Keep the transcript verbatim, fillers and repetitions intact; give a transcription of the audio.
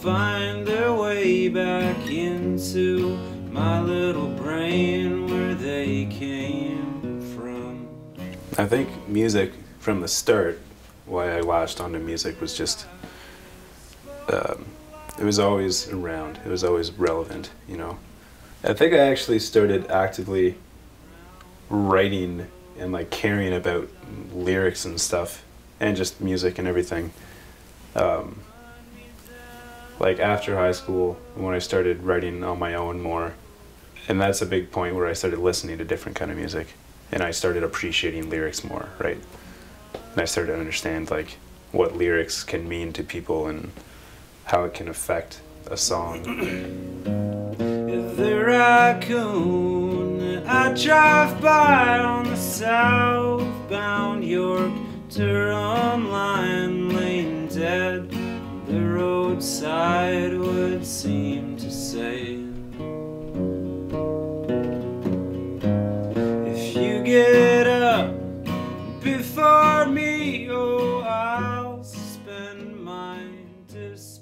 find their way back into my little brain where they came from. I think music from the start, why I latched onto music was just, um, it was always around, it was always relevant, you know. I think I actually started actively writing and like caring about lyrics and stuff, and just music and everything. Um, like after high school, when I started writing on my own more, and that's a big point where I started listening to different kind of music, and I started appreciating lyrics more, right? And I started to understand like what lyrics can mean to people and how it can affect a song. The raccoon I drive by on the southbound York-Durham line, laying dead, the roadside would seem to say, if you get up before me, oh, I'll spend my dismay.